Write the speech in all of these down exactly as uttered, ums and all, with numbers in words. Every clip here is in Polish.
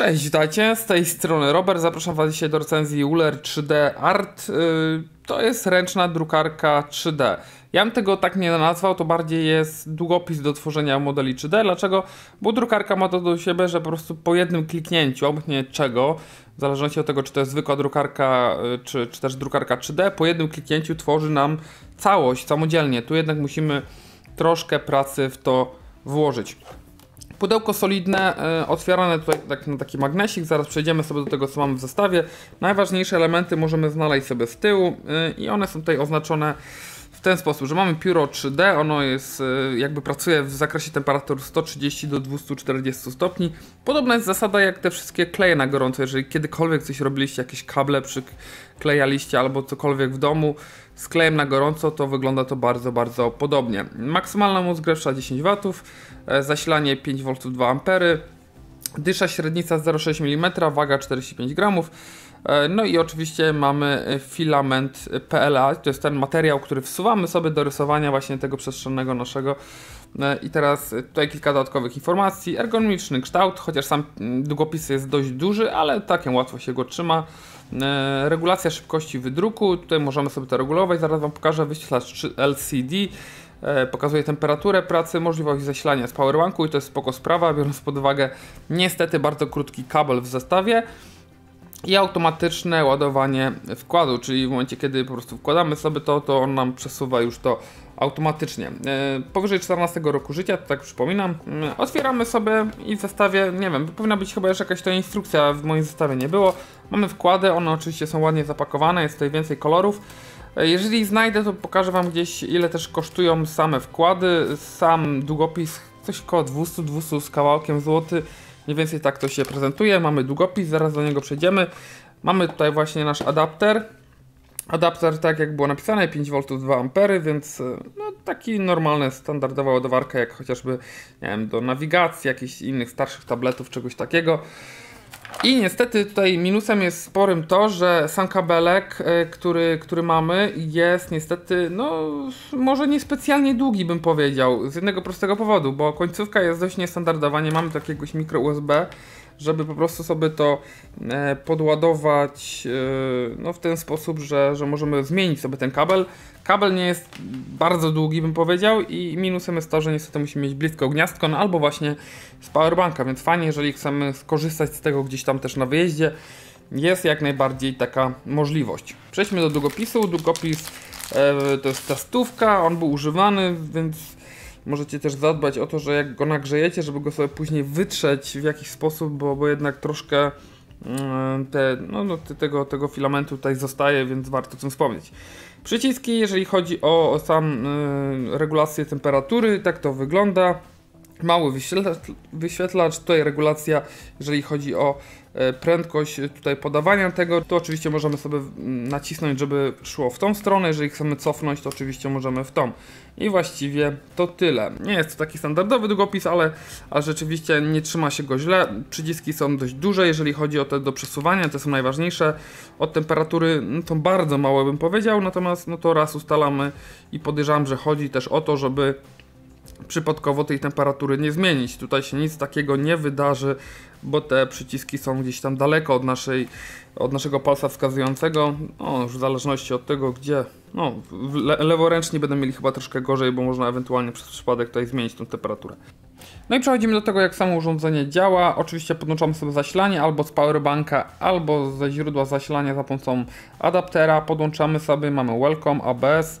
Cześć, witajcie, z tej strony Robert, zapraszam Was dzisiaj do recenzji Wooler trzy D Art. To jest ręczna drukarka trzy D. Ja bym tego tak nie nazwał, to bardziej jest długopis do tworzenia modeli trzy D. Dlaczego? Bo drukarka ma to do siebie, że po prostu po jednym kliknięciu, obojętnie czego, w zależności od tego, czy to jest zwykła drukarka, czy, czy też drukarka trzy D, po jednym kliknięciu tworzy nam całość samodzielnie. Tu jednak musimy troszkę pracy w to włożyć. Pudełko solidne, otwierane tutaj tak, na taki magnesik, zaraz przejdziemy sobie do tego, co mamy w zestawie. Najważniejsze elementy możemy znaleźć sobie z tyłu i one są tutaj oznaczone w ten sposób, że mamy pióro trzy D, ono jest, jakby pracuje w zakresie temperatur sto trzydzieści do dwustu czterdziestu stopni. Podobna jest zasada jak te wszystkie kleje na gorąco, jeżeli kiedykolwiek coś robiliście, jakieś kable przyklejaliście albo cokolwiek w domu z klejem na gorąco, to wygląda to bardzo, bardzo podobnie. Maksymalna moc grzewcza dziesięć watów, zasilanie pięć wolt dwa ampery, dysza średnica zero przecinek sześć milimetra, waga czterdzieści pięć gramów. No i oczywiście mamy filament P L A, to jest ten materiał, który wsuwamy sobie do rysowania właśnie tego przestrzennego naszego. I teraz tutaj kilka dodatkowych informacji. Ergonomiczny kształt, chociaż sam długopis jest dość duży, ale takiem łatwo się go trzyma. Regulacja szybkości wydruku, tutaj możemy sobie to regulować, zaraz Wam pokażę. Wyświetlacz L C D pokazuje temperaturę pracy, możliwość zasilania z powerbanku i to jest spoko sprawa, biorąc pod uwagę niestety bardzo krótki kabel w zestawie. I automatyczne ładowanie wkładu, czyli w momencie, kiedy po prostu wkładamy sobie to, to on nam przesuwa już to automatycznie. Yy, powyżej czternastego roku życia, to tak przypominam. Yy, otwieramy sobie i w zestawie, nie wiem, powinna być chyba jeszcze jakaś to instrukcja, w moim zestawie nie było. Mamy wkłady, one oczywiście są ładnie zapakowane, jest tutaj więcej kolorów. Yy, jeżeli znajdę, to pokażę Wam gdzieś, ile też kosztują same wkłady. Sam długopis, coś koło dwieście dwieście z kawałkiem złoty. Mniej więcej tak to się prezentuje. Mamy długopis, zaraz do niego przejdziemy. Mamy tutaj właśnie nasz adapter. Adapter, tak jak było napisane, pięć wolt dwa ampery, więc no, taki normalny, standardowa ładowarka, jak chociażby, nie wiem, do nawigacji, jakichś innych starszych tabletów, czegoś takiego. I niestety tutaj minusem jest sporym to, że sam kabelek, który, który mamy, jest niestety, no może niespecjalnie długi, bym powiedział, z jednego prostego powodu, bo końcówka jest dość niestandardowa, nie mamy takiegoś mikro U S B, żeby po prostu sobie to podładować no, w ten sposób, że, że możemy zmienić sobie ten kabel. Kabel nie jest bardzo długi, bym powiedział, i minusem jest to, że niestety musimy mieć blisko gniazdko, no albo właśnie z powerbanka, więc fajnie, jeżeli chcemy skorzystać z tego gdzieś tam też na wyjeździe, jest jak najbardziej taka możliwość. Przejdźmy do długopisu. Długopis to jest ta stówka, on był używany, więc możecie też zadbać o to, że jak go nagrzejecie, żeby go sobie później wytrzeć w jakiś sposób, bo, bo jednak troszkę te, no, no, te, tego, tego filamentu tutaj zostaje, więc warto o tym wspomnieć. Przyciski, jeżeli chodzi o, o sam y, regulację temperatury, tak to wygląda. Mały wyświetlacz, wyświetlacz, tutaj regulacja, jeżeli chodzi o prędkość tutaj podawania tego, to oczywiście możemy sobie nacisnąć, żeby szło w tą stronę, jeżeli chcemy cofnąć, to oczywiście możemy w tą. I właściwie to tyle. Nie jest to taki standardowy długopis, ale, ale rzeczywiście nie trzyma się go źle. Przyciski są dość duże, jeżeli chodzi o te do przesuwania, te są najważniejsze. Od temperatury no to bardzo mało bym powiedział, natomiast no to raz ustalamy i podejrzewam, że chodzi też o to, żeby przypadkowo tej temperatury nie zmienić. Tutaj się nic takiego nie wydarzy, bo te przyciski są gdzieś tam daleko od naszej, od naszego palca wskazującego. No, już w zależności od tego, gdzie. No, le leworęczni będą mieli chyba troszkę gorzej, bo można ewentualnie przez przypadek tutaj zmienić tą temperaturę. No i przechodzimy do tego, jak samo urządzenie działa. Oczywiście podłączamy sobie zasilanie albo z powerbanka, albo ze źródła zasilania za pomocą adaptera. Podłączamy sobie, mamy Welcome, A B S.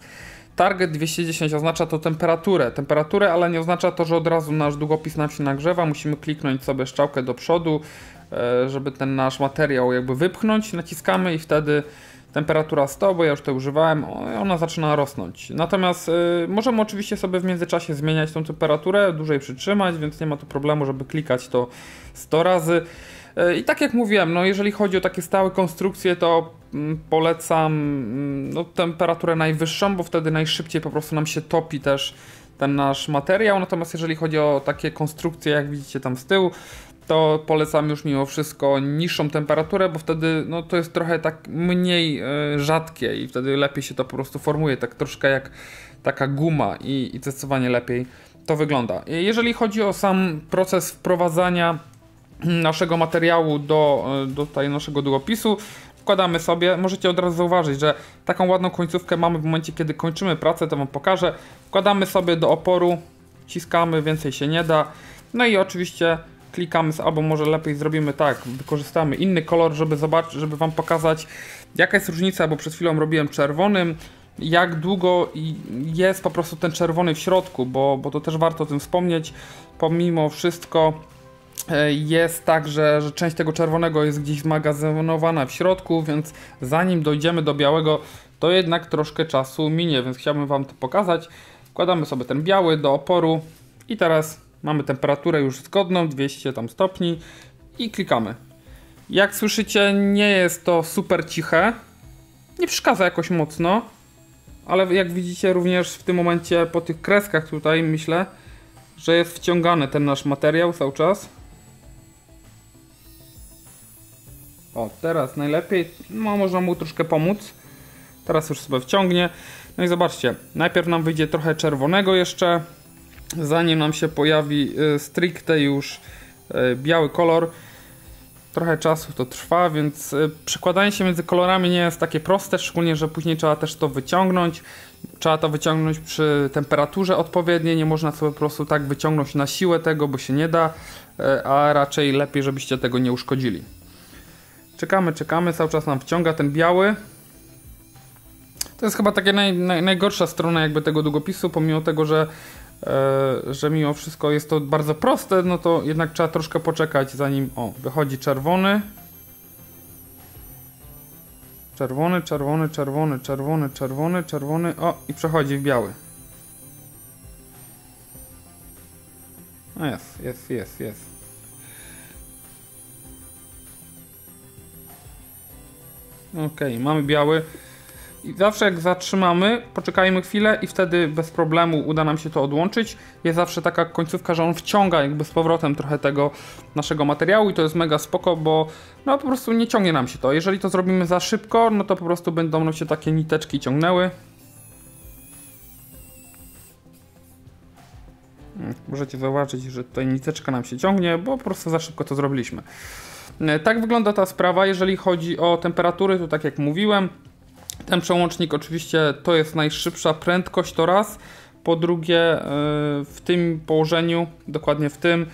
Target dwieście dziesięć oznacza to temperaturę, temperaturę, ale nie oznacza to, że od razu nasz długopis nam się nagrzewa. Musimy kliknąć sobie strzałkę do przodu, żeby ten nasz materiał jakby wypchnąć. Naciskamy i wtedy temperatura sto, bo ja już to używałem, ona zaczyna rosnąć. Natomiast możemy oczywiście sobie w międzyczasie zmieniać tą temperaturę, dłużej przytrzymać, więc nie ma tu problemu, żeby klikać to sto razy. I tak jak mówiłem, no jeżeli chodzi o takie stałe konstrukcje, to polecam no, temperaturę najwyższą, bo wtedy najszybciej po prostu nam się topi też ten nasz materiał. Natomiast jeżeli chodzi o takie konstrukcje, jak widzicie tam z tyłu, to polecam już mimo wszystko niższą temperaturę, bo wtedy no, to jest trochę tak mniej y, rzadkie i wtedy lepiej się to po prostu formuje, tak troszkę jak taka guma i, i zdecydowanie lepiej to wygląda. Jeżeli chodzi o sam proces wprowadzania naszego materiału do, do tutaj naszego długopisu. Wkładamy sobie, możecie od razu zauważyć, że taką ładną końcówkę mamy w momencie, kiedy kończymy pracę, to wam pokażę. Wkładamy sobie do oporu, ciskamy, więcej się nie da. No i oczywiście klikamy, albo może lepiej zrobimy tak, wykorzystamy inny kolor, żeby zobaczyć, żeby wam pokazać, jaka jest różnica, bo przed chwilą robiłem czerwonym, jak długo jest po prostu ten czerwony w środku, bo, bo to też warto o tym wspomnieć. Pomimo wszystko jest tak, że, że część tego czerwonego jest gdzieś zmagazynowana w środku, więc zanim dojdziemy do białego, to jednak troszkę czasu minie, więc chciałbym wam to pokazać. Wkładamy sobie ten biały do oporu i teraz mamy temperaturę już zgodną, dwieście tam stopni i klikamy. Jak słyszycie, nie jest to super ciche, nie przeszkadza jakoś mocno, ale jak widzicie również w tym momencie po tych kreskach tutaj myślę, że jest wciągany ten nasz materiał cały czas. O, teraz najlepiej, no można mu troszkę pomóc. Teraz już sobie wciągnie. No i zobaczcie, najpierw nam wyjdzie trochę czerwonego jeszcze, zanim nam się pojawi stricte już biały kolor. Trochę czasu to trwa, więc przekładanie się między kolorami nie jest takie proste, szczególnie, że później trzeba też to wyciągnąć. Trzeba to wyciągnąć przy temperaturze odpowiedniej, nie można sobie po prostu tak wyciągnąć na siłę tego, bo się nie da, a raczej lepiej, żebyście tego nie uszkodzili. Czekamy, czekamy, cały czas nam wciąga ten biały. To jest chyba taka naj, naj, najgorsza strona jakby tego długopisu, pomimo tego, że że mimo wszystko jest to bardzo proste, no to jednak trzeba troszkę poczekać, zanim o, wychodzi czerwony czerwony, czerwony, czerwony, czerwony, czerwony, czerwony, o i przechodzi w biały. No jest, jest, jest, jest. Ok, mamy biały. I zawsze jak zatrzymamy, poczekajmy chwilę i wtedy bez problemu uda nam się to odłączyć. Jest zawsze taka końcówka, że on wciąga jakby z powrotem trochę tego naszego materiału i to jest mega spoko, bo no po prostu nie ciągnie nam się to. Jeżeli to zrobimy za szybko, no to po prostu będą nam się takie niteczki ciągnęły. Możecie zobaczyć, że tutaj niteczka nam się ciągnie, bo po prostu za szybko to zrobiliśmy. Tak wygląda ta sprawa, jeżeli chodzi o temperatury, to tak jak mówiłem, ten przełącznik oczywiście to jest najszybsza prędkość, to raz. Po drugie, w tym położeniu, dokładnie w tym,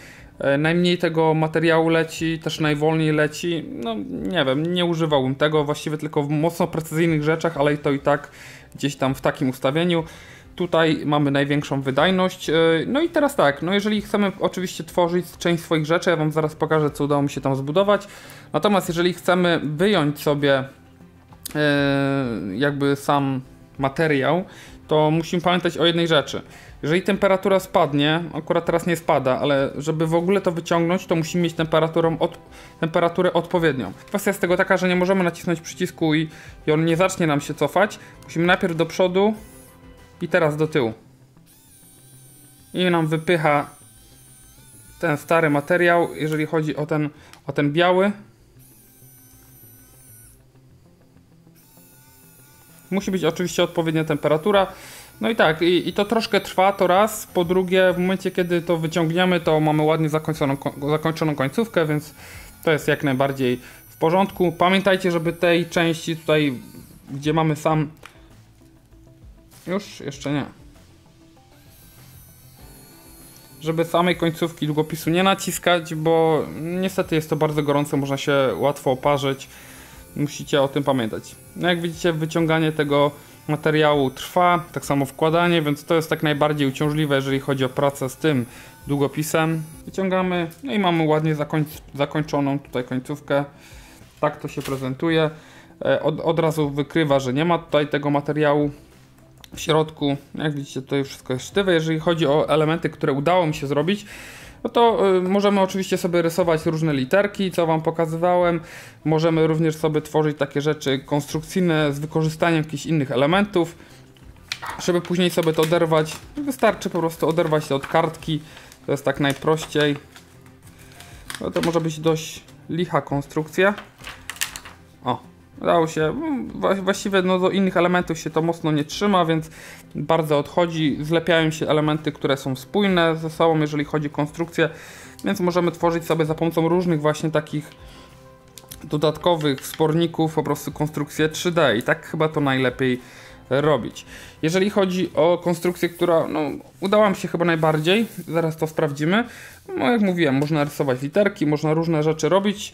najmniej tego materiału leci, też najwolniej leci. No nie wiem, nie używałbym tego, właściwie tylko w mocno precyzyjnych rzeczach, ale i to i tak gdzieś tam w takim ustawieniu. Tutaj mamy największą wydajność. No i teraz tak, no jeżeli chcemy oczywiście tworzyć część swoich rzeczy, ja wam zaraz pokażę, co udało mi się tam zbudować. Natomiast jeżeli chcemy wyjąć sobie jakby sam materiał, to musimy pamiętać o jednej rzeczy. Jeżeli temperatura spadnie, akurat teraz nie spada, ale żeby w ogóle to wyciągnąć, to musimy mieć temperaturę, od, temperaturę odpowiednią. Kwestia jest tego taka, że nie możemy nacisnąć przycisku i, i on nie zacznie nam się cofać. Musimy najpierw do przodu i teraz do tyłu. I nam wypycha ten stary materiał, jeżeli chodzi o ten, o ten biały. Musi być oczywiście odpowiednia temperatura. No i tak, i, i to troszkę trwa, to raz. Po drugie, w momencie kiedy to wyciągniemy, to mamy ładnie zakończoną, zakończoną końcówkę, więc to jest jak najbardziej w porządku. Pamiętajcie, żeby tej części tutaj, gdzie mamy sam... Już? Jeszcze nie. Żeby samej końcówki długopisu nie naciskać, bo niestety jest to bardzo gorące, można się łatwo oparzyć. Musicie o tym pamiętać. No jak widzicie, wyciąganie tego materiału trwa, tak samo wkładanie, więc to jest tak najbardziej uciążliwe, jeżeli chodzi o pracę z tym długopisem. Wyciągamy, no i mamy ładnie zakoń zakończoną tutaj końcówkę. Tak to się prezentuje. Od, od razu wykrywa, że nie ma tutaj tego materiału w środku. Jak widzicie, tutaj wszystko jest sztywe. Jeżeli chodzi o elementy, które udało mi się zrobić, no to możemy oczywiście sobie rysować różne literki, co wam pokazywałem. Możemy również sobie tworzyć takie rzeczy konstrukcyjne z wykorzystaniem jakichś innych elementów. Żeby później sobie to oderwać, wystarczy po prostu oderwać to od kartki. To jest tak najprościej. No to może być dość licha konstrukcja. O, udało się. Właściwie no, do innych elementów się to mocno nie trzyma, więc bardzo odchodzi. Zlepiają się elementy, które są spójne ze sobą, jeżeli chodzi o konstrukcję. więc możemy tworzyć sobie za pomocą różnych właśnie takich dodatkowych wsporników po prostu konstrukcję trzy D i tak chyba to najlepiej robić. Jeżeli chodzi o konstrukcję, która no, udała mi się chyba najbardziej, zaraz to sprawdzimy. No jak mówiłem, można rysować literki, można różne rzeczy robić.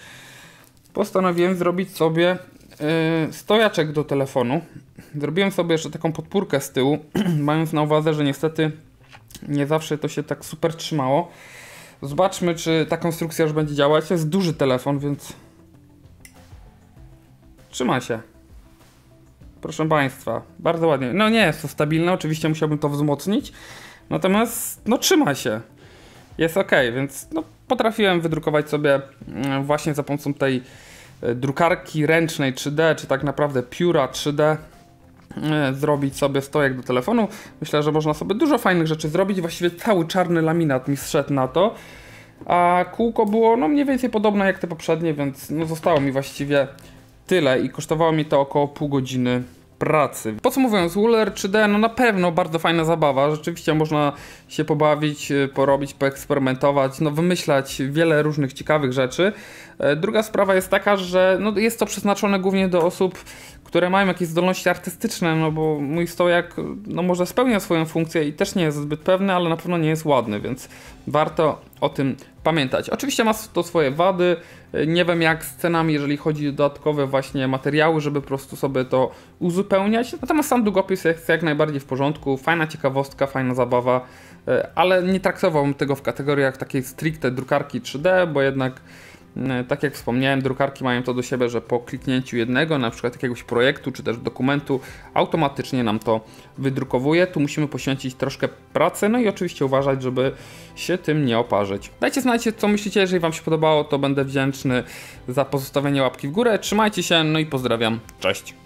Postanowiłem zrobić sobie yy, stojaczek do telefonu. Zrobiłem sobie jeszcze taką podpórkę z tyłu, mając na uwadze, że niestety nie zawsze to się tak super trzymało. Zobaczmy, czy ta konstrukcja już będzie działać. To jest duży telefon, więc trzyma się. Proszę Państwa, bardzo ładnie. No nie jest to stabilne, oczywiście musiałbym to wzmocnić. Natomiast no trzyma się. Jest ok, więc no, potrafiłem wydrukować sobie właśnie za pomocą tej drukarki ręcznej trzy D, czy tak naprawdę pióra trzy D, zrobić sobie stojak do telefonu. Myślę, że można sobie dużo fajnych rzeczy zrobić. Właściwie cały czarny laminat mi zszedł na to. A kółko było no, mniej więcej podobne jak te poprzednie, więc no, zostało mi właściwie tyle i kosztowało mi to około pół godziny pracy. Podsumowując, Wooler trzy D no na pewno bardzo fajna zabawa. Rzeczywiście można się pobawić, porobić, poeksperymentować, no wymyślać wiele różnych ciekawych rzeczy. Druga sprawa jest taka, że no jest to przeznaczone głównie do osób, które mają jakieś zdolności artystyczne, no bo mój stojak no może spełnia swoją funkcję i też nie jest zbyt pewny, ale na pewno nie jest ładny, więc warto o tym pamiętać. Oczywiście ma to swoje wady, nie wiem jak z cenami, jeżeli chodzi o dodatkowe właśnie materiały, żeby po prostu sobie to uzupełniać, natomiast sam długopis jest jak najbardziej w porządku, fajna ciekawostka, fajna zabawa, ale nie traktowałbym tego w kategoriach takiej stricte drukarki trzy D, bo jednak tak jak wspomniałem, drukarki mają to do siebie, że po kliknięciu jednego, na przykład jakiegoś projektu czy też dokumentu, automatycznie nam to wydrukowuje. Tu musimy poświęcić troszkę pracy, no i oczywiście uważać, żeby się tym nie oparzyć. Dajcie znać, co myślicie, jeżeli Wam się podobało, to będę wdzięczny za pozostawienie łapki w górę. Trzymajcie się, no i pozdrawiam, cześć!